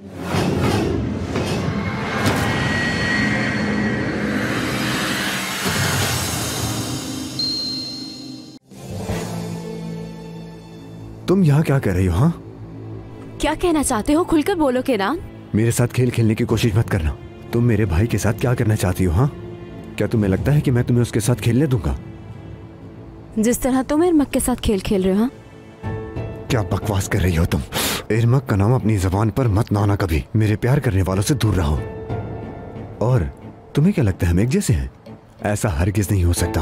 तुम यहाँ क्या कह रही हो? हाँ, क्या कहना चाहते हो? खुलकर बोलो केनान। मेरे साथ खेल खेलने की कोशिश मत करना। तुम मेरे भाई के साथ क्या करना चाहती हो? हाँ, क्या तुम्हें लगता है कि मैं तुम्हें उसके साथ खेलने दूंगा? जिस तरह तुम इरमक के साथ खेल खेल रहे हो। हाँ? क्या बकवास कर रही हो तुम? इरमक का नाम अपनी जबान पर मत लाना कभी। मेरे प्यार करने वालों से दूर रहो। और तुम्हें क्या लगता है हम एक जैसे हैं? ऐसा हरगिज नहीं हो सकता।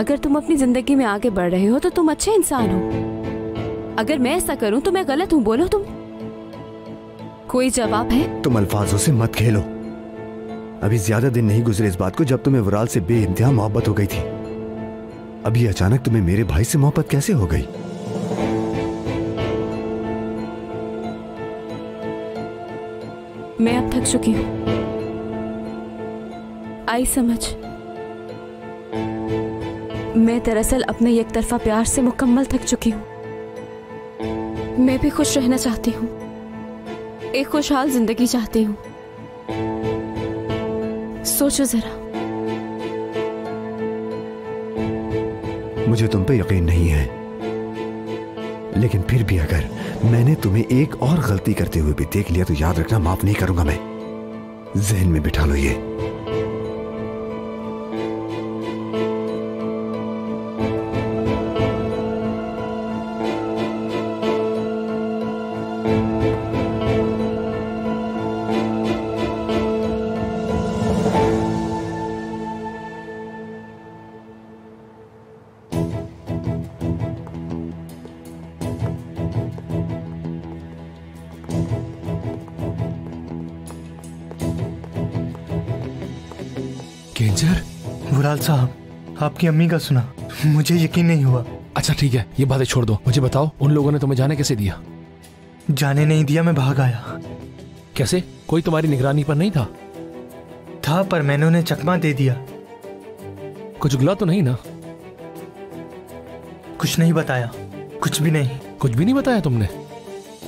अगर तुम अपनी जिंदगी में आगे बढ़ रहे हो तो तुम अच्छे इंसान हो। अगर मैं ऐसा करूं तो मैं गलत हूं? बोलो, तुम कोई जवाब है? तुम अल्फाजों से मत खेलो। अभी ज्यादा दिन नहीं गुजरे इस बात को जब तुम्हें वुराल से बेइंतहा मोहब्बत हो गई थी। अभी अचानक तुम्हें मेरे भाई से मोहब्बत कैसे हो गई? मैं अब थक चुकी हूं। आई समझ, मैं दरअसल अपने एक तरफा प्यार से मुकम्मल थक चुकी हूँ। मैं भी खुश रहना चाहती हूँ, एक खुशहाल जिंदगी चाहती हूँ। सोचो जरा। मुझे तुम पे यकीन नहीं है, लेकिन फिर भी अगर मैंने तुम्हें एक और गलती करते हुए भी देख लिया तो याद रखना, माफ नहीं करूंगा मैं। जहन में बिठा लो ये। साहब, आपकी अम्मी का सुना? मुझे यकीन नहीं हुआ। अच्छा ठीक है, ये बातें छोड़ दो। मुझे बताओ, उन लोगों ने तुम्हें जाने कैसे दिया? जाने नहीं दिया, मैं भाग आया। कैसे? कोई तुम्हारी निगरानी पर नहीं था? था, पर मैंने उन्हें चकमा दे दिया। कुछ गुला तो नहीं ना? कुछ नहीं बताया। कुछ भी नहीं? कुछ भी नहीं बताया तुमने?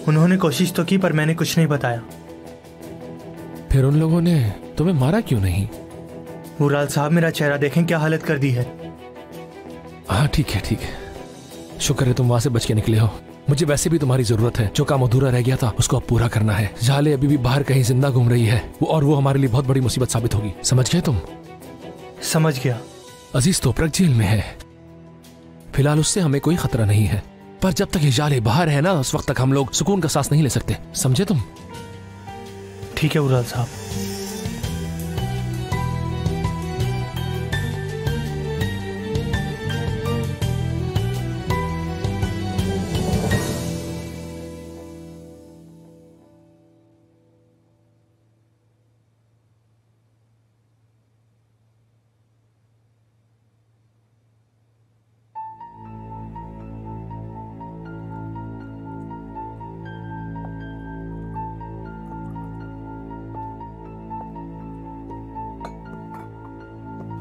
उन्होंने कोशिश तो की पर मैंने कुछ नहीं बताया। फिर उन लोगों ने तुम्हें मारा क्यों नहीं? वुराल साहब, मेरा चेहरा देखें, क्या हालत कर दी है। हाँ ठीक है ठीक है, शुक्र है तुम वहां से बच के निकले हो। मुझे वैसे भी तुम्हारी जरूरत है। जो काम अधूरा रह गया था उसको अब पूरा करना है। जाले अभी भी बाहर कहीं जिंदा घूम रही है और वो हमारे लिए बहुत बड़ी मुसीबत साबित होगी। समझ गए तुम? समझ गया। अजीज तोपरक जेल में है, फिलहाल उससे हमें कोई खतरा नहीं है, पर जब तक ये जाले बाहर है ना, उस वक्त तक हम लोग सुकून का सांस नहीं ले सकते। समझे तुम? ठीक है वुराल साहब।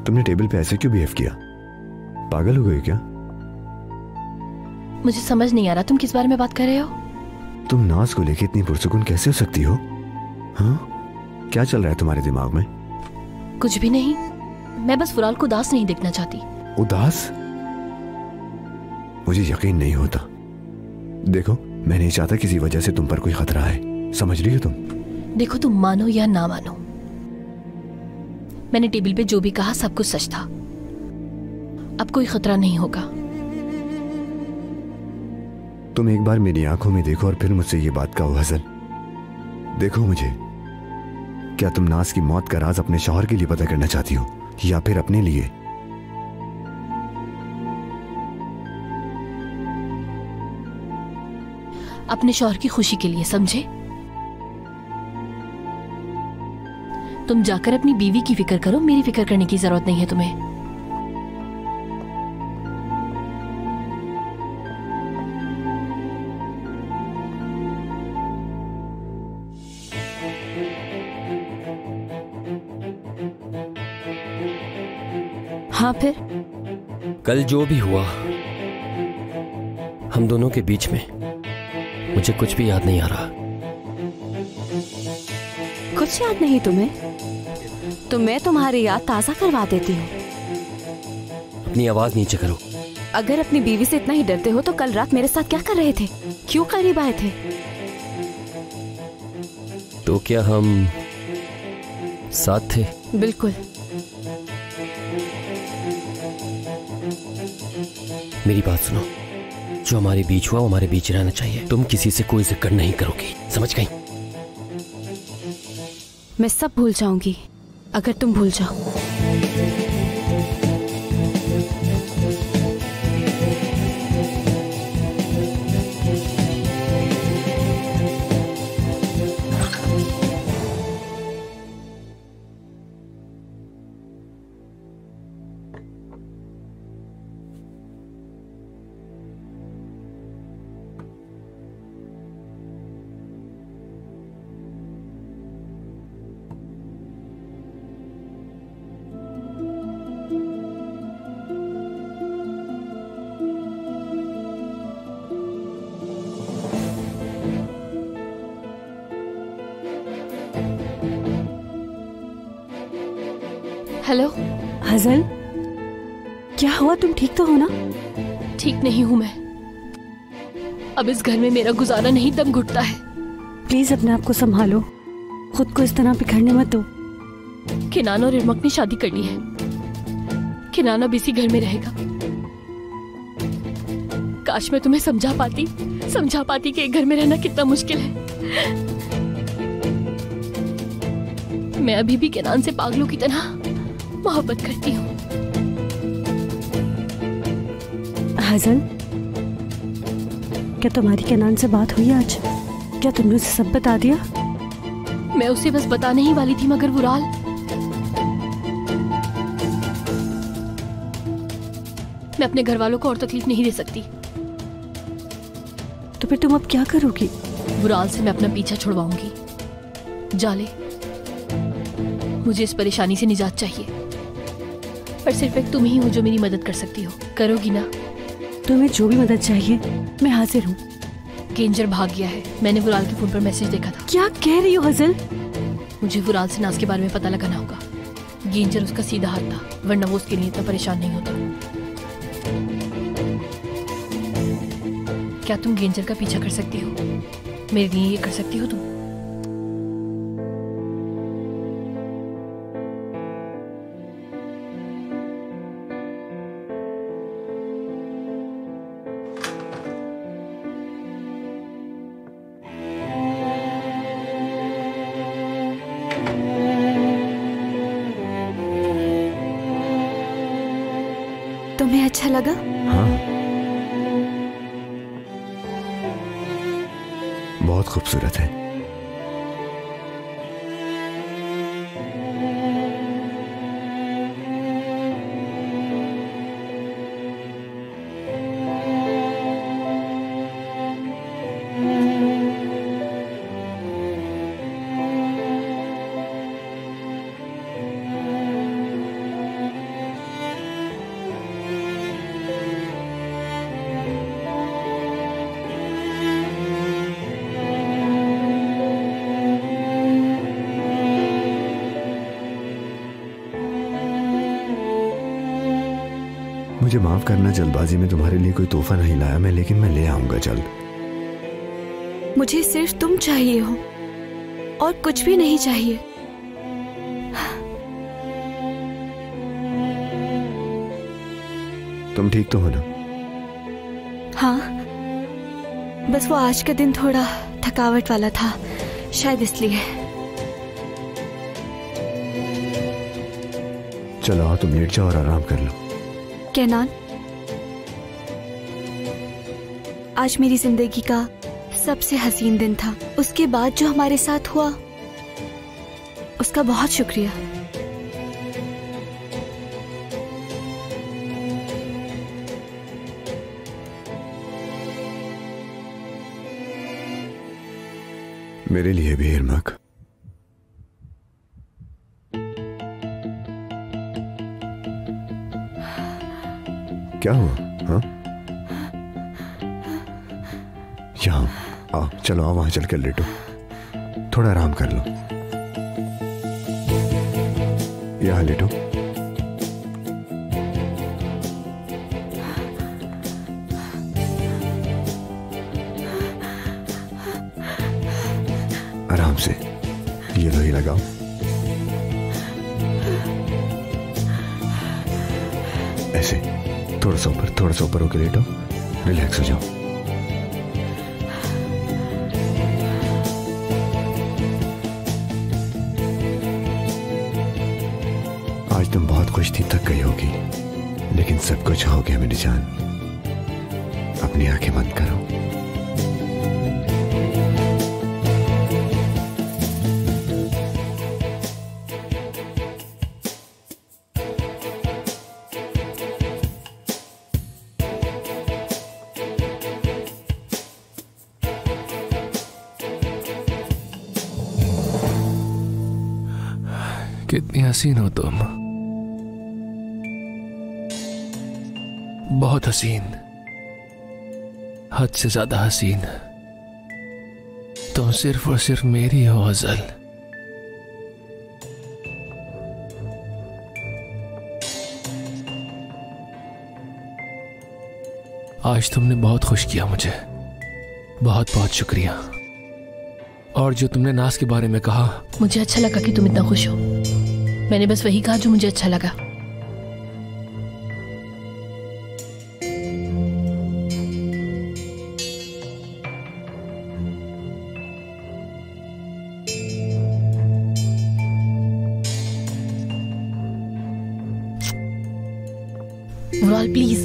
तुमने टेबल पे ऐसे क्यों बिहेव किया? पागल हो गई क्या? मुझे समझ नहीं आ रहा तुम किस बारे में बात कर रहे हो। तुम नाज को लेके इतनी पुरसुकून कैसे हो सकती हो? हाँ, क्या चल रहा है तुम्हारे दिमाग में? कुछ भी नहीं, मैं बस वुराल को उदास नहीं देखना चाहती। उदास? मुझे यकीन नहीं होता। देखो, मैं नहीं चाहता किसी वजह से तुम पर कोई खतरा है। समझ रही हो तुम? देखो, तुम मानो या ना मानो, मैंने टेबल पे जो भी कहा सब कुछ सच था। अब कोई खतरा नहीं होगा। तुम एक बार मेरी आंखों में देखो और फिर मुझसे ये बात कहो। हज़ल, देखो मुझे, क्या तुम नाज की मौत का राज अपने शौहर के लिए पता करना चाहती हो या फिर अपने लिए? अपने शौहर की खुशी के लिए, समझे? तुम जाकर अपनी बीवी की फिक्र करो, मेरी फिक्र करने की जरूरत नहीं है तुम्हें। हाँ, फिर कल जो भी हुआ हम दोनों के बीच में, मुझे कुछ भी याद नहीं आ रहा। कुछ याद नहीं तुम्हें? तो मैं तुम्हारी याद ताज़ा करवा देती हूँ। अपनी आवाज़ नीचे करो। अगर अपनी बीवी से इतना ही डरते हो तो कल रात मेरे साथ क्या कर रहे थे? क्यों करीब आए थे? तो क्या हम साथ थे? बिल्कुल। मेरी बात सुनो, जो हमारे बीच हुआ वो हमारे बीच रहना चाहिए। तुम किसी से कोई जिक्र नहीं करोगी, समझ गई? मैं सब भूल जाऊंगी अगर तुम भूल जाओ। हेलो हज़ल, क्या हुआ? तुम ठीक तो हो ना? ठीक नहीं हूँ मैं। अब इस घर में मेरा गुजारा नहीं, दम घुटता है। प्लीज अपने आप को संभालो, खुद को इस तरह बिखरने मत दो। किनान और इरमक ने शादी करनी है। किनान अब इसी घर में रहेगा। काश मैं तुम्हें समझा पाती कि एक घर में रहना कितना मुश्किल है। मैं अभी भी किनान से पागलों की तरह मोहब्बत करती हूँ। हज़ल, क्या तुम्हारी केनान से बात हुई आज? क्या तुमने उसे सब बता दिया? मैं उसे बस बताने ही वाली थी, मगर वुराल। मैं अपने घर वालों को और तकलीफ नहीं दे सकती। तो फिर तुम अब क्या करोगी? वुराल से मैं अपना पीछा छुड़वाऊंगी। जाले, मुझे इस परेशानी से निजात चाहिए, पर सिर्फ एक तुम ही हो जो मेरी मदद कर सकती हो। करोगी ना? तुम्हें जो भी मदद चाहिए मैं हाजिर हूँ। गेंजर भाग गया है, मैंने वुराल के फोन पर मैसेज देखा था। क्या कह रही हो हज़ल? मुझे वुराल से नाज के बारे में पता लगाना होगा। गेंजर उसका सीधा हाथ था, वरना वो उसके लिए इतना परेशान नहीं होता। क्या तुम गेंजर का पीछा कर सकती हो? मेरे लिए ये कर सकती हो तुम? तुम्हें अच्छा लगा? हाँ, बहुत खूबसूरत है। मुझे माफ करना, जल्दबाजी में तुम्हारे लिए कोई तोहफा नहीं लाया मैं, लेकिन मैं ले आऊंगा जल्द। मुझे सिर्फ तुम चाहिए हो और कुछ भी नहीं चाहिए। तुम ठीक तो हो ना? हाँ, बस वो आज का दिन थोड़ा थकावट वाला था, शायद इसलिए। चलो आओ, तुम लेट जाओ और आराम कर लो। केनान, आज मेरी जिंदगी का सबसे हसीन दिन था। उसके बाद जो हमारे साथ हुआ उसका बहुत शुक्रिया। मेरे लिए भी इरमक। क्या हुआ? हाँ, यहाँ आओ चलो, आओ वहाँ चल कर लेटो, थोड़ा आराम कर लो, यहाँ लेटो। आराम से ये लोही लगाओ। ऐसे थोड़ा सा ऊपर होकर लेटो, रिलैक्स हो जाओ। तुम बहुत खुश थी, थक गई होगी, लेकिन सब कुछ हो गया मेरी जान। अपनी आंखें बंद करो, कितनी हसीन हो तुम, बहुत हसीन, हद से ज्यादा हसीन। तुम सिर्फ और सिर्फ मेरी हो हज़ल। आज तुमने बहुत खुश किया मुझे, बहुत बहुत शुक्रिया। और जो तुमने नाज़ के बारे में कहा, मुझे अच्छा लगा कि तुम इतना खुश हो। मैंने बस वही कहा जो मुझे अच्छा लगा। प्लीज,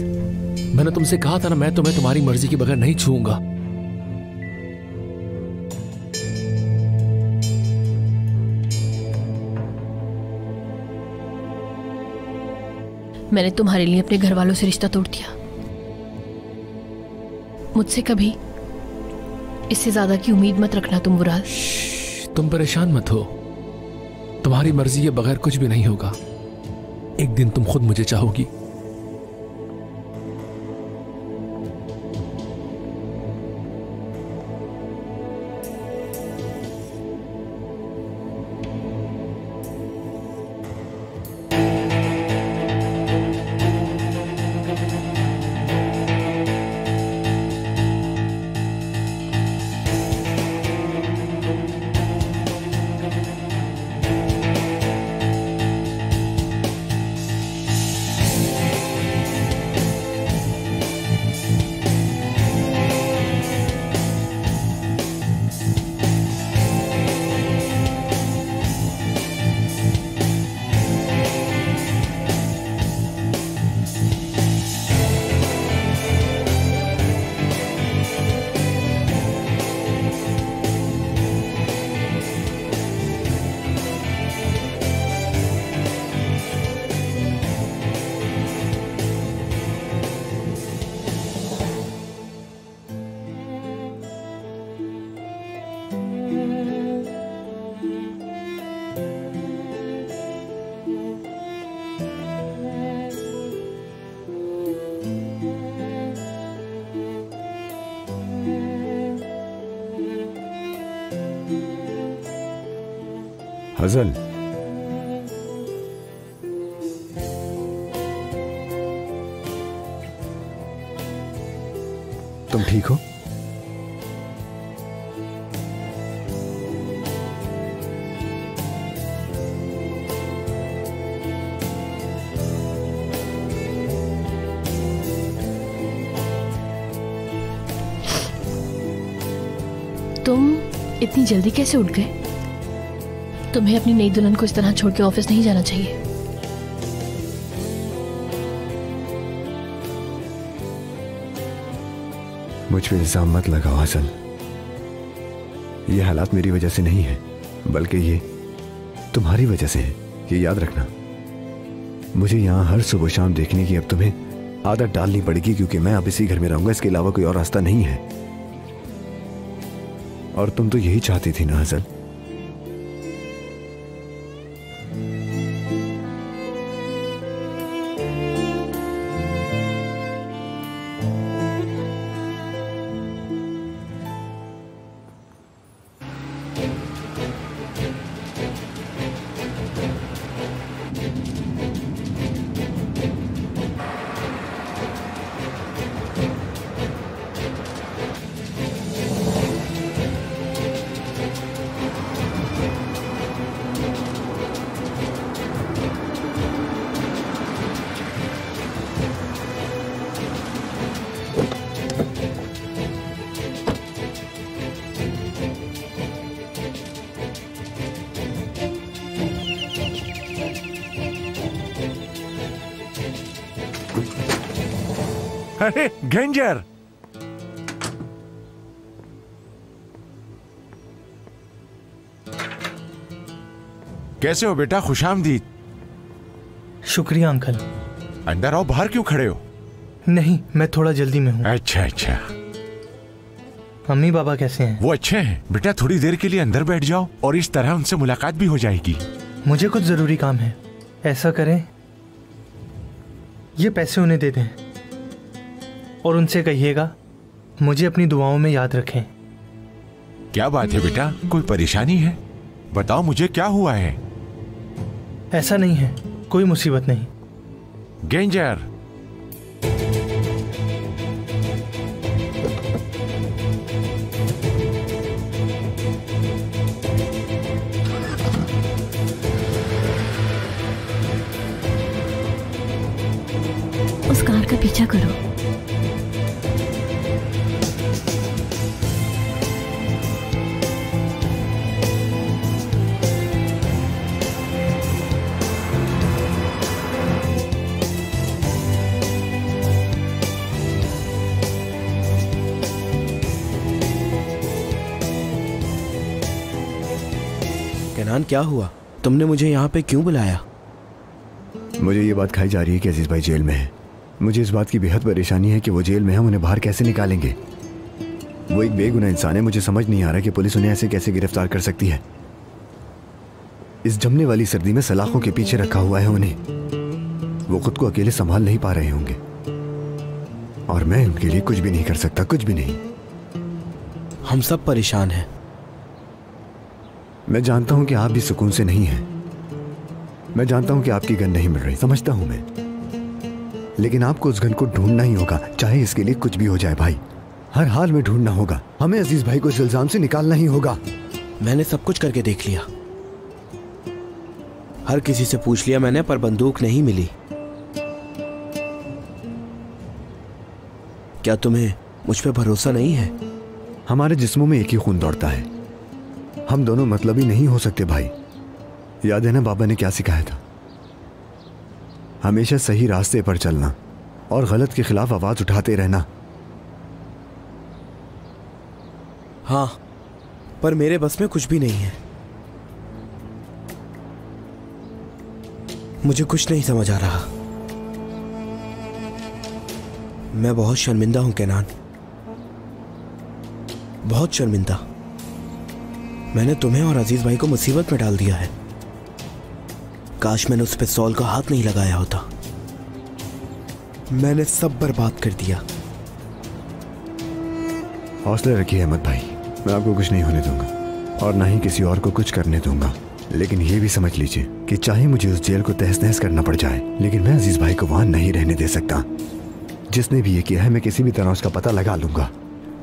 मैंने तुमसे कहा था ना, मैं तुम्हें तुम्हारी मर्जी के बगैर नहीं छूऊंगा। मैंने तुम्हारे लिए अपने घर वालों से रिश्ता तोड़ दिया। मुझसे कभी इससे ज्यादा की उम्मीद मत रखना तुम वुराल। तुम परेशान मत हो, तुम्हारी मर्जी के बगैर कुछ भी नहीं होगा। एक दिन तुम खुद मुझे चाहोगी। हज़ल, तुम ठीक हो? तुम इतनी जल्दी कैसे उठ गए? तुम्हें अपनी नई दुल्हन को इस तरह छोड़ के ऑफिस नहीं जाना चाहिए। मुझ पे इल्जाम मत लगाओ हज़ल। ये हालात मेरी वजह से नहीं है, बल्कि ये तुम्हारी वजह से है, ये याद रखना। मुझे यहाँ हर सुबह शाम देखने की अब तुम्हें आदत डालनी पड़ेगी, क्योंकि मैं अब इसी घर में रहूंगा, इसके अलावा कोई और रास्ता नहीं है। और तुम तो यही चाहती थी ना हज़ल? अरे गेंजर, कैसे हो बेटा? खुशामदीद। शुक्रिया अंकल। अंदर आओ, बाहर क्यों खड़े हो? नहीं, मैं थोड़ा जल्दी में हूँ। अच्छा अच्छा। मम्मी पापा कैसे हैं? वो अच्छे हैं बेटा। थोड़ी देर के लिए अंदर बैठ जाओ और इस तरह उनसे मुलाकात भी हो जाएगी। मुझे कुछ जरूरी काम है। ऐसा करें, ये पैसे उन्हें दे दें और उनसे कहिएगा मुझे अपनी दुआओं में याद रखें। क्या बात है बेटा, कोई परेशानी है? बताओ मुझे क्या हुआ है। ऐसा नहीं है, कोई मुसीबत नहीं। गेंजर, उस कार का पीछा करो। क्या हुआ? तुमने मुझे यहाँ पे क्यों बुलाया? मुझे ये बात खाई जा रही है कि अजीज भाई जेल में है। मुझे इस बात की बेहद परेशानी है कि वो जेल में है, उन्हें बाहर कैसे निकालेंगे। वो एक बेगुनाह इंसान है। मुझे समझ नहीं आ रहा कि पुलिस उन्हें ऐसे कैसे गिरफ्तार कर सकती है। इस जमने वाली सर्दी में सलाखों के पीछे रखा हुआ है उन्हें। वो खुद को अकेले संभाल नहीं पा रहे होंगे और मैं उनके लिए कुछ भी नहीं कर सकता, कुछ भी नहीं। हम सब परेशान हैं। मैं जानता हूं कि आप भी सुकून से नहीं हैं। मैं जानता हूं कि आपकी गन नहीं मिल रही, समझता हूं मैं। लेकिन आपको उस गन को ढूंढना ही होगा, चाहे इसके लिए कुछ भी हो जाए भाई। हर हाल में ढूंढना होगा। हमें अजीज भाई को इस इल्जाम से निकालना ही होगा। मैंने सब कुछ करके देख लिया, हर किसी से पूछ लिया मैंने, पर बंदूक नहीं मिली। क्या तुम्हें मुझ पर भरोसा नहीं है? हमारे जिस्मों में एक ही खून दौड़ता है। हम दोनों मतलब ही नहीं हो सकते भाई। याद है ना बाबा ने क्या सिखाया था? हमेशा सही रास्ते पर चलना और गलत के खिलाफ आवाज उठाते रहना। हाँ, पर मेरे बस में कुछ भी नहीं है। मुझे कुछ नहीं समझ आ रहा। मैं बहुत शर्मिंदा हूं केनान, बहुत शर्मिंदा। मैंने तुम्हें और अजीज भाई को मुसीबत में डाल दिया है। काश मैंने उस पिस्तौल का हाथ नहीं लगाया होता। मैंने सब बर्बाद कर दिया। हौसला रखिए अहमद भाई, मैं आपको कुछ नहीं होने दूंगा और ना ही किसी और को कुछ करने दूंगा। लेकिन ये भी समझ लीजिए कि चाहे मुझे उस जेल को तहस नहस करना पड़ जाए, लेकिन मैं अजीज भाई को वहां नहीं रहने दे सकता। जिसने भी ये किया है, मैं किसी भी तरह उसका पता लगा लूंगा।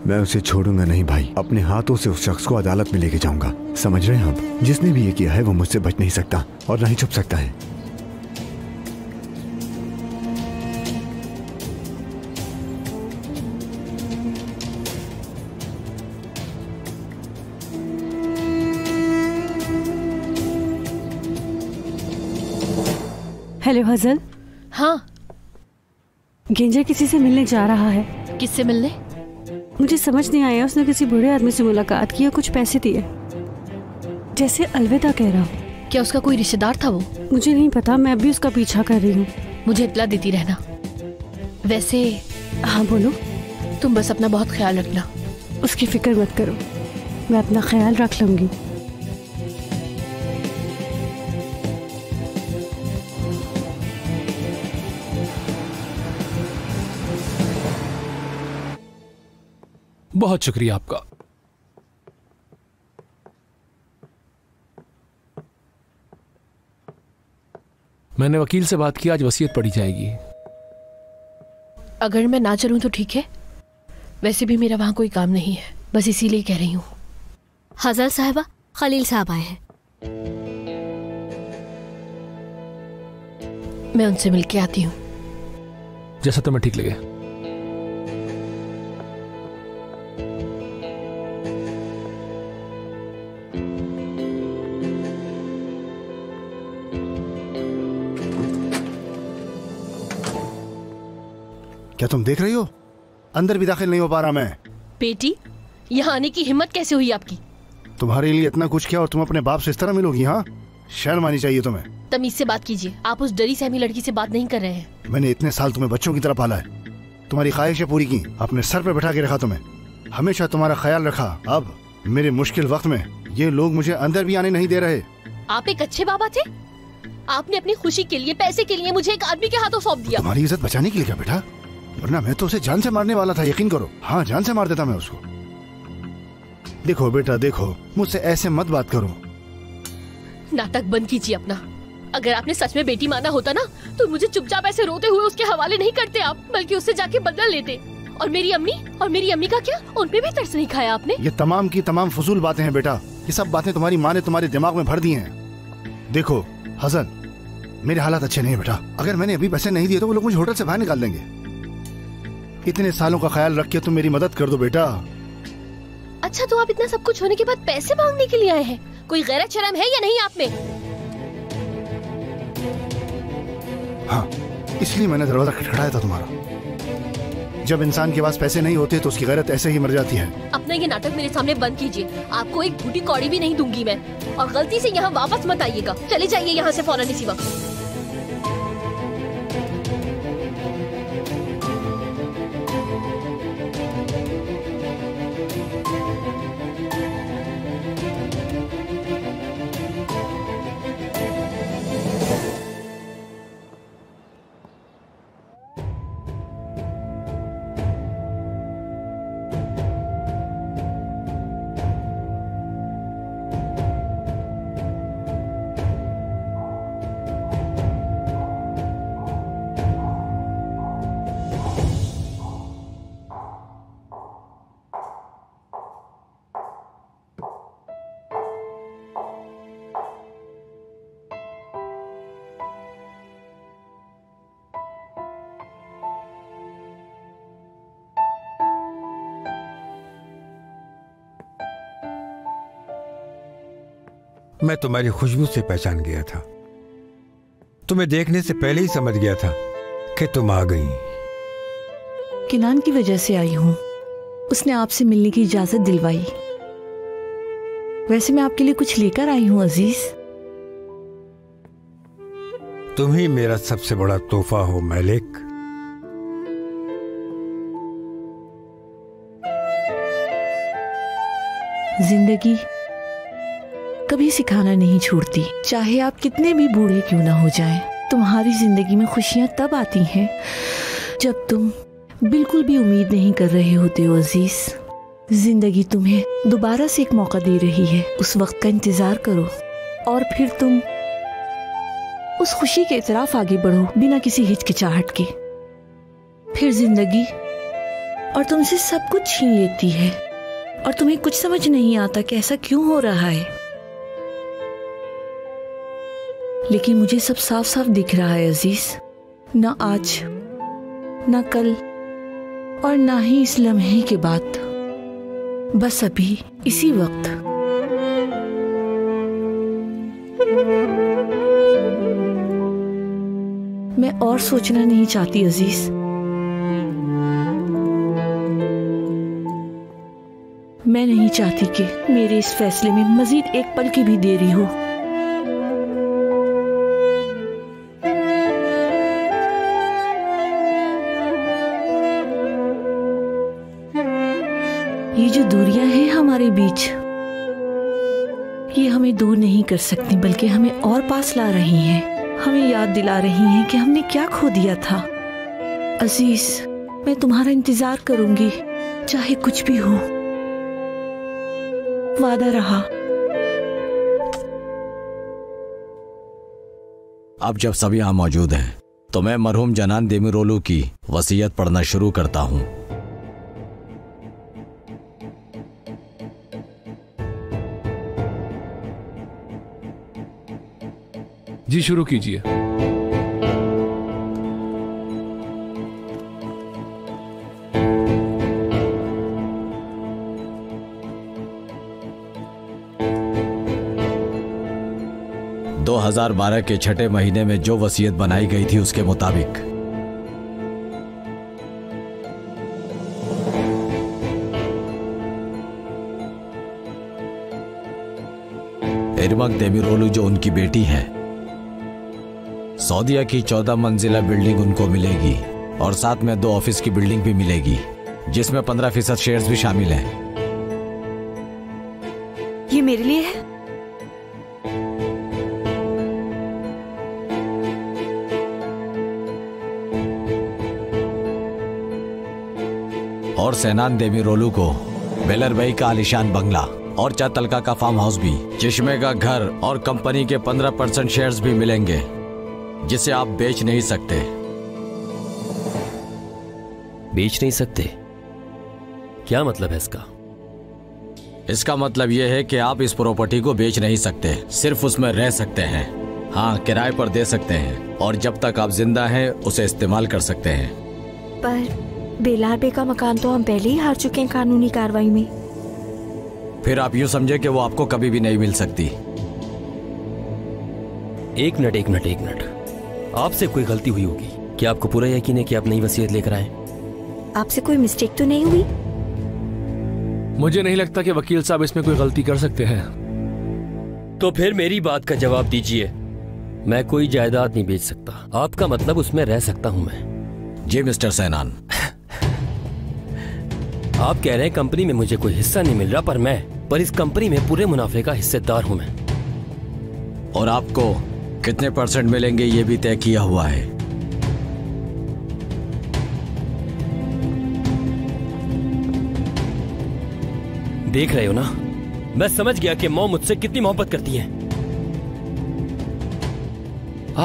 मैं उसे छोड़ूंगा नहीं भाई। अपने हाथों से उस शख्स को अदालत में लेके जाऊंगा। समझ रहे हैं आप? जिसने भी ये किया है वो मुझसे बच नहीं सकता और ना ही छुप सकता है। Hello hazel. हाँ, गेंजर किसी से मिलने जा रहा है। किससे मिलने? मुझे समझ नहीं आया। उसने किसी बूढ़े आदमी से मुलाकात की और कुछ पैसे दिए, जैसे अलविदा कह रहा हूँ। क्या उसका कोई रिश्तेदार था? वो मुझे नहीं पता, मैं अभी उसका पीछा कर रही हूँ। मुझे इतला देती रहना। वैसे हाँ बोलो। तुम बस अपना बहुत ख्याल रखना। उसकी फिक्र मत करो, मैं अपना ख्याल रख लूँगी। बहुत शुक्रिया आपका। मैंने वकील से बात की, आज वसीयत पढ़ी जाएगी। अगर मैं ना चलूं तो ठीक है? वैसे भी मेरा वहां कोई काम नहीं है, बस इसीलिए कह रही हूं। हज़ल साहबा, खलील साहब आए हैं। मैं उनसे मिलके आती हूं। जैसा तुम्हें ठीक लगे। क्या तुम देख रही हो? अंदर भी दाखिल नहीं हो पा रहा मैं। बेटी, यहाँ आने की हिम्मत कैसे हुई आपकी? तुम्हारे लिए इतना कुछ किया और तुम अपने बाप से इस तरह मिलोगी? हाँ, शर्म आनी चाहिए तुम्हें। तमीज से बात कीजिए, आप उस डरी सहमी लड़की से बात नहीं कर रहे हैं। मैंने इतने साल तुम्हें बच्चों की तरह पाला है, तुम्हारी ख्वाहिशें पूरी की, अपने सर पे बैठा के रखा, तुम्हें हमेशा तुम्हारा ख्याल रखा। अब मेरे मुश्किल वक्त में ये लोग मुझे अंदर भी आने नहीं दे रहे। आप एक अच्छे बाबा थे, आपने अपनी खुशी के लिए, पैसे के लिए मुझे एक आदमी के हाथों सौंप दिया। तुम्हारी इज्जत बचाने के लिए क्या बेटा, वरना मैं तो उसे जान से मारने वाला था, यकीन करो। हाँ, जान से मार देता मैं उसको। देखो बेटा देखो, मुझसे ऐसे मत बात करो। नाटक बंद कीजिए अपना। अगर आपने सच में बेटी माना होता ना, तो मुझे चुपचाप ऐसे रोते हुए उसके हवाले नहीं करते आप, बल्कि उससे जाके बदला लेते। और मेरी अम्मी का क्या, उन पे भी तरस नहीं खाया आपने? ये तमाम की तमाम फजूल बातें हैं बेटा, ये सब बातें तुम्हारी माँ ने तुम्हारे दिमाग में भर दी हैं। देखो हसन, मेरे हालात अच्छे नहीं है बेटा, अगर मैंने अभी पैसे नहीं दिए तो वो लोग मुझे होटल से बाहर निकाल देंगे। इतने सालों का ख्याल रख के तुम मेरी मदद कर दो बेटा। अच्छा, तो आप इतना सब कुछ होने के बाद पैसे मांगने के लिए आए हैं? कोई गैरत शर्म है या नहीं आप में? हाँ, इसलिए मैंने दरवाजा खटखटाया था तुम्हारा। जब इंसान के पास पैसे नहीं होते तो उसकी गैरत ऐसे ही मर जाती है। अपना ये नाटक मेरे सामने बंद कीजिए, आपको एक बूटी कौड़ी भी नहीं दूंगी मैं। और गलती से यहाँ वापस मत आइएगा, चले जाइए यहाँ से फौरन इसी वक्त। मैं तुम्हारी खुशबू से पहचान गया था, तुम्हें देखने से पहले ही समझ गया था कि तुम आ गई। किनान की वजह से आई हूँ, उसने आपसे मिलने की इजाजत दिलवाई। वैसे मैं आपके लिए कुछ लेकर आई हूँ अजीज। तुम ही मेरा सबसे बड़ा तोहफा हो मैलिक। जिंदगी कभी सिखाना नहीं छोड़ती, चाहे आप कितने भी बूढ़े क्यों ना हो जाएं। तुम्हारी जिंदगी में खुशियां तब आती हैं जब तुम बिल्कुल भी उम्मीद नहीं कर रहे होते हो अजीज। जिंदगी तुम्हें दोबारा से एक मौका दे रही है, उस वक्त का इंतजार करो और फिर तुम उस खुशी के तरफ आगे बढ़ो बिना किसी हिचकिचाहट के। फिर जिंदगी और तुमसे सब कुछ छीन लेती है और तुम्हें कुछ समझ नहीं आता कि ऐसा क्यों हो रहा है। लेकिन मुझे सब साफ साफ दिख रहा है अजीज, ना आज ना कल और ना ही इस लम्हे के बाद, बस अभी इसी वक्त। मैं और सोचना नहीं चाहती अजीज, मैं नहीं चाहती कि मेरे इस फैसले में मजीद एक पल की भी देरी हो। जो दूरियां हैं हमारे बीच, ये हमें दूर नहीं कर सकती, बल्कि हमें और पास ला रही हैं, हमें याद दिला रही हैं कि हमने क्या खो दिया था। अजीज, मैं तुम्हारा इंतजार करूंगी, चाहे कुछ भी हो, वादा रहा। अब जब सब यहाँ मौजूद हैं, तो मैं मरहूम जनान देमिरोलू की वसीयत पढ़ना शुरू करता हूँ। जी शुरू कीजिए। (2012) के छठे महीने में जो वसीयत बनाई गई थी उसके मुताबिक इरमक देमिरोलू जो उनकी बेटी हैं, सऊदिया की 14 मंजिला बिल्डिंग उनको मिलेगी और साथ में 2 ऑफिस की बिल्डिंग भी मिलेगी जिसमें 15% शेयर्स भी शामिल हैं। ये मेरे लिए है। और सिनान देमिरोलू को बेलरबई का आलिशान बंगला और चातलका का फार्म हाउस भी, चश्मे का घर और कंपनी के 15% शेयर्स भी मिलेंगे जिसे आप बेच नहीं सकते। बेच नहीं सकते, क्या मतलब है इसका? इसका मतलब यह है कि आप इस प्रॉपर्टी को बेच नहीं सकते, सिर्फ उसमें रह सकते हैं। हाँ, किराए पर दे सकते हैं और जब तक आप जिंदा हैं उसे इस्तेमाल कर सकते हैं। पर बेलार बे का मकान तो हम पहले ही हार चुके हैं कानूनी कार्रवाई में। फिर आप यूं समझे कि वो आपको कभी भी नहीं मिल सकती। एक मिनट, आपसे कोई गलती हुई होगी। क्या आपको पूरा यकीन है कि आप नई वसीयत लेकर आए? आपसे कोई मिस्टेक तो नहीं हुई? मुझे नहीं लगता कि वकील साहब इसमें कोई गलती कर सकते हैं। तो फिर मेरी बात का जवाब दीजिए। मैं कोई जायदाद नहीं बेच सकता। आपका मतलब उसमें रह सकता हूँ मैं? जी मिस्टर सिनान, आप कह रहे हैं कंपनी में मुझे कोई हिस्सा नहीं मिल रहा, पर इस कंपनी में पूरे मुनाफे का हिस्सेदार हूं मैं। और आपको कितने % मिलेंगे ये भी तय किया हुआ है। देख रहे हो ना, मैं समझ गया कि मॉम मुझसे कितनी मोहब्बत करती है।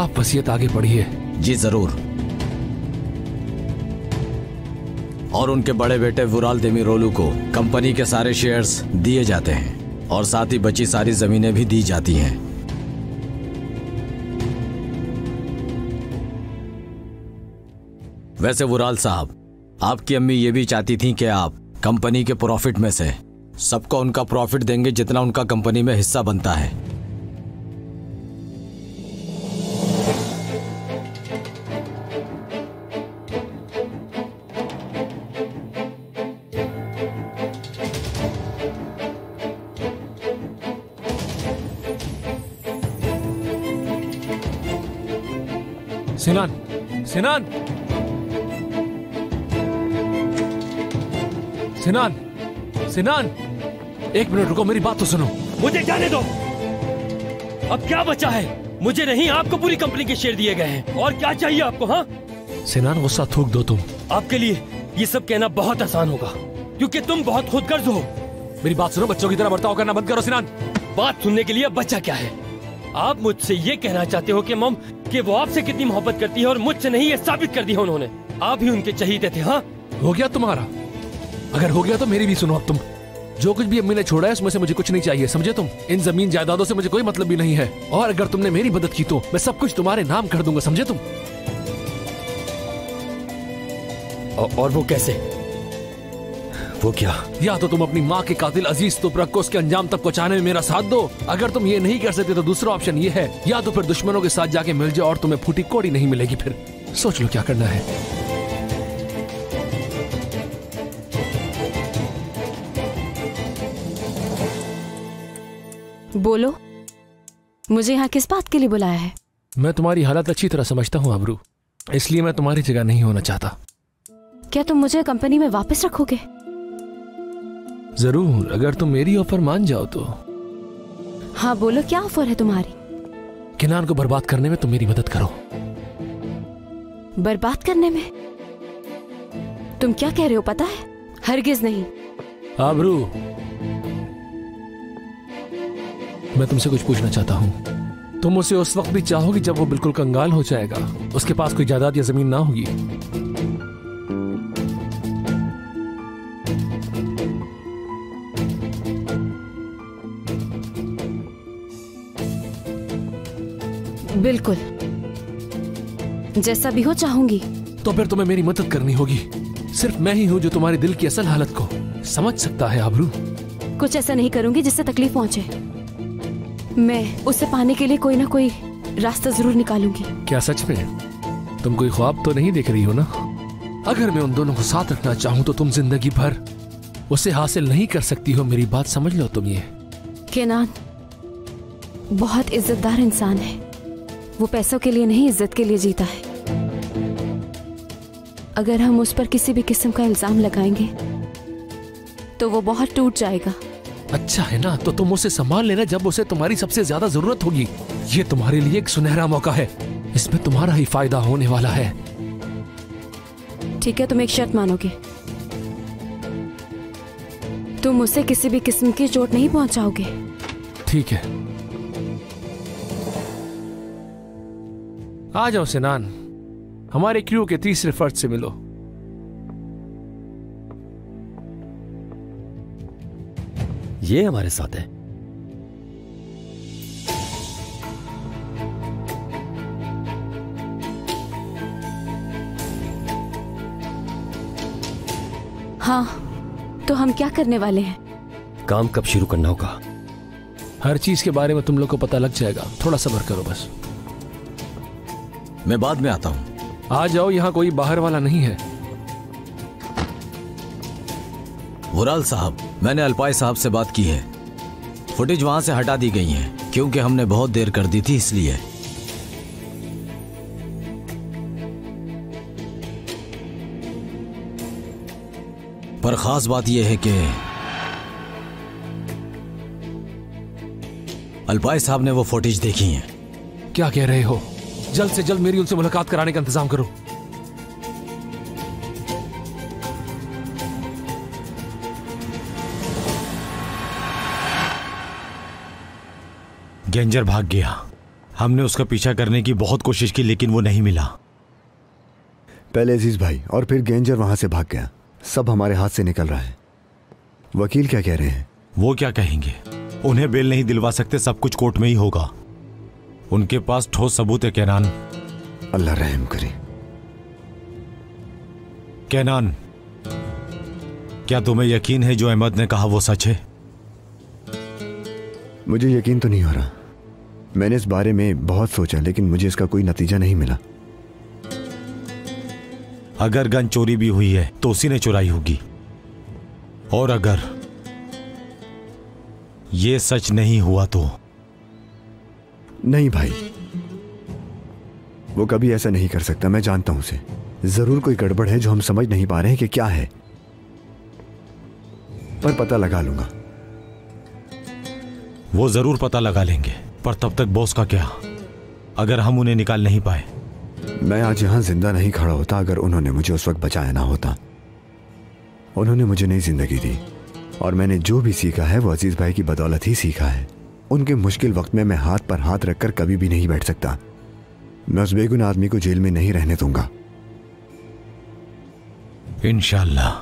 आप वसीयत आगे पढ़िए। जी जरूर। और उनके बड़े बेटे वुराल देमिरोलू को कंपनी के सारे शेयर्स दिए जाते हैं और साथ ही बची सारी जमीनें भी दी जाती हैं। वैसे वुराल साहब, आपकी अम्मी ये भी चाहती थी कि आप कंपनी के प्रॉफिट में से सबको उनका प्रॉफिट देंगे जितना उनका कंपनी में हिस्सा बनता है। सिनान, एक मिनट रुको, मेरी बात तो सुनो। मुझे जाने दो। अब क्या बचा है? मुझे नहीं, आपको पूरी कंपनी के शेयर दिए गए हैं। और क्या चाहिए आपको? हाँ सिनान, गुस्सा थूक दो तुम। आपके लिए ये सब कहना बहुत आसान होगा क्योंकि तुम बहुत खुदगर्ज हो। मेरी बात सुनो, बच्चों की तरह बर्ताव करना बंद करो। सिनान, बात सुनने के लिए अब बच्चा क्या है? आप मुझसे ये कहना चाहते हो कि मॉम कि वो आपसे कितनी मोहब्बत करती है और मुझसे नहीं, ये साबित कर दिया उन्होंने। आप ही उनके चहीते थे। हाँ, हो गया तुम्हारा। अगर हो गया तो मेरी भी सुनो। अब तुम जो कुछ भी अम्मी ने छोड़ा है उसमें से मुझे कुछ नहीं चाहिए, समझे तुम? इन जमीन जायदादों से मुझे कोई मतलब भी नहीं है। और अगर तुमने मेरी मदद की तो मैं सब कुछ तुम्हारे नाम कर दूंगा, समझे तुम? और वो कैसे? वो क्या? या तो तुम अपनी माँ के कातिल अजीज तुबरक को उसके अंजाम तक पहुँचाने में मेरा साथ दो। अगर तुम ये नहीं कर सकते तो दूसरा ऑप्शन ये है, या तो फिर दुश्मनों के साथ जाके मिल जाओ और तुम्हें फूटी कोड़ी नहीं मिलेगी। फिर सोच लो क्या करना है। बोलो, मुझे यहाँ किस बात के लिए बुलाया है? मैं तुम्हारी हालत अच्छी तरह समझता हूँ आबरू, इसलिए मैं तुम्हारी जगह नहीं होना चाहता। क्या तुम मुझे कंपनी में वापस रखोगे? जरूर, अगर तुम मेरी ऑफर मान जाओ तो। हाँ बोलो, क्या ऑफर है तुम्हारी? किनान को बर्बाद करने में तुम मेरी मदद करो। बर्बाद करने में? तुम क्या कह रहे हो पता है? हरगिज नहीं। आबरू, मैं तुमसे कुछ पूछना चाहता हूँ। तुम उसे उस वक्त भी चाहोगी जब वो बिल्कुल कंगाल हो जाएगा, उसके पास कोई जायदाद या जमीन ना होगी। बिल्कुल, जैसा भी हो चाहूंगी। तो फिर तुम्हें मेरी मदद करनी होगी। सिर्फ मैं ही हूँ जो तुम्हारे दिल की असल हालत को समझ सकता है आबरू। कुछ ऐसा नहीं करूंगी जिससे तकलीफ पहुंचे। मैं उसे पाने के लिए कोई ना कोई रास्ता जरूर निकालूंगी। क्या सच में तुम कोई ख्वाब तो नहीं देख रही हो ना? अगर मैं उन दोनों को साथ रखना चाहूँ तो तुम जिंदगी भर उसे हासिल नहीं कर सकती हो। मेरी बात समझ लो तुम। ये केनान, बहुत इज्जतदार इंसान है। वो पैसों के लिए नहीं, इज्जत के लिए जीता है। अगर हम उस पर किसी भी किस्म का इल्जाम लगाएंगे तो वो बहुत टूट जाएगा। अच्छा है ना, तो तुम उसे संभाल लेना जब उसे तुम्हारी सबसे ज्यादा जरूरत होगी। ये तुम्हारे लिए एक सुनहरा मौका है, इसमें तुम्हारा ही फायदा होने वाला है। ठीक है, तुम एक शर्त मानोगे, तुम उसे किसी भी किस्म की चोट नहीं पहुंचाओगे। ठीक है, आ जाओ सिनान, हमारे क्रू के तीसरे फर्द से मिलो। ये हमारे साथ है। हाँ, तो हम क्या करने वाले हैं? काम कब शुरू करना होगा? हर चीज के बारे में तुम लोग को पता लग जाएगा, थोड़ा सब्र करो बस। मैं बाद में आता हूँ। आ जाओ, यहाँ कोई बाहर वाला नहीं है। वुराल साहब, मैंने अल्पाई साहब से बात की है। फुटेज वहां से हटा दी गई है क्योंकि हमने बहुत देर कर दी थी, इसलिए। पर खास बात यह है कि अल्पाई साहब ने वो फुटेज देखी है। क्या कह रहे हो? जल्द से जल्द मेरी उनसे मुलाकात कराने का इंतजाम करो। गेंजर भाग गया। हमने उसका पीछा करने की बहुत कोशिश की लेकिन वो नहीं मिला। पहले अजीज भाई और फिर गेंजर वहां से भाग गया। सब हमारे हाथ से निकल रहा है। वकील क्या कह रहे हैं? वो क्या कहेंगे, उन्हें बेल नहीं दिलवा सकते, सब कुछ कोर्ट में ही होगा। उनके पास ठोस सबूत है केनान। अल्लाह रहम करे। केनान, क्या तुम्हें यकीन है जो अहमद ने कहा वो सच है? मुझे यकीन तो नहीं हो रहा। मैंने इस बारे में बहुत सोचा लेकिन मुझे इसका कोई नतीजा नहीं मिला। अगर गन चोरी भी हुई है तो उसी ने चुराई होगी, और अगर ये सच नहीं हुआ तो। नहीं भाई, वो कभी ऐसा नहीं कर सकता। मैं जानता हूं उसे। जरूर कोई गड़बड़ है जो हम समझ नहीं पा रहे हैं कि क्या है, पर पता लगा लूंगा। वो जरूर पता लगा लेंगे, पर तब तक बॉस का क्या अगर हम उन्हें निकाल नहीं पाए? मैं आज यहां जिंदा नहीं खड़ा होता अगर उन्होंने मुझे उस वक्त बचाया ना होता। उन्होंने मुझे नई जिंदगी दी, और मैंने जो भी सीखा है वो अजीज भाई की बदौलत ही सीखा है। उनके मुश्किल वक्त में मैं हाथ पर हाथ रखकर कभी भी नहीं बैठ सकता। मैं उस बेगुनाह आदमी को जेल में नहीं रहने दूंगा। इंशाल्लाह।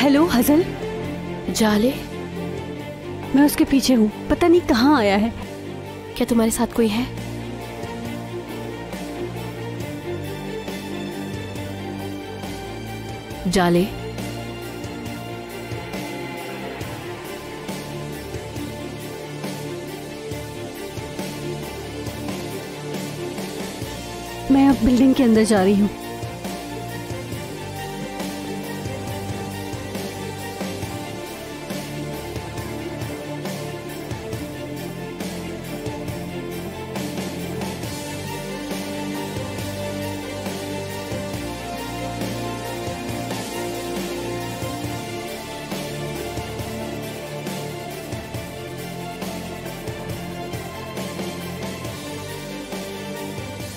हेलो हज़ल, जाले मैं उसके पीछे हूँ, पता नहीं कहाँ आया है। क्या तुम्हारे साथ कोई है? जाले मैं अब बिल्डिंग के अंदर जा रही हूँ।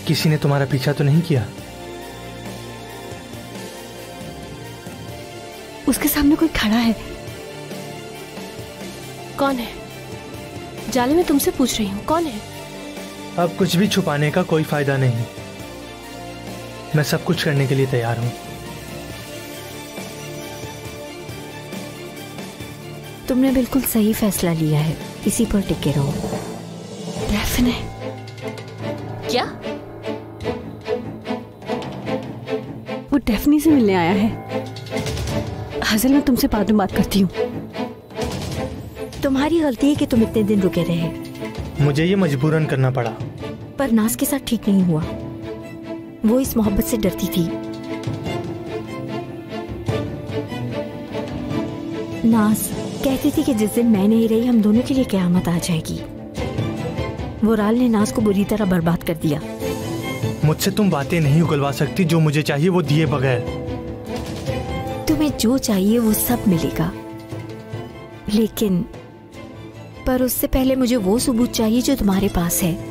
किसी ने तुम्हारा पीछा तो नहीं किया? उसके सामने कोई खड़ा है। कौन है? जाले मैं तुमसे पूछ रही हूँ, कौन है? अब कुछ भी छुपाने का कोई फायदा नहीं, मैं सब कुछ करने के लिए तैयार हूँ। तुमने बिल्कुल सही फैसला लिया है, इसी पर टिके रहो। डेफने क्या? डेफनी से मिलने आया है। हज़ल मैं तुमसे बाद में बात करती हूँ। तुम्हारी गलती है कि तुम इतने दिन रुके रहे। मुझे ये मजबूरन करना पड़ा। पर नाज के साथ ठीक नहीं हुआ, वो इस मोहब्बत से डरती थी। नाज कहती थी कि जिस दिन मैं नहीं रही हम दोनों के लिए क़यामत आ जाएगी। वुराल ने नाज को बुरी तरह बर्बाद कर दिया। मुझसे तुम बातें नहीं उगलवा सकती, जो मुझे चाहिए वो दिए बगैर। तुम्हें जो चाहिए वो सब मिलेगा, लेकिन पर उससे पहले मुझे वो सबूत चाहिए जो तुम्हारे पास है।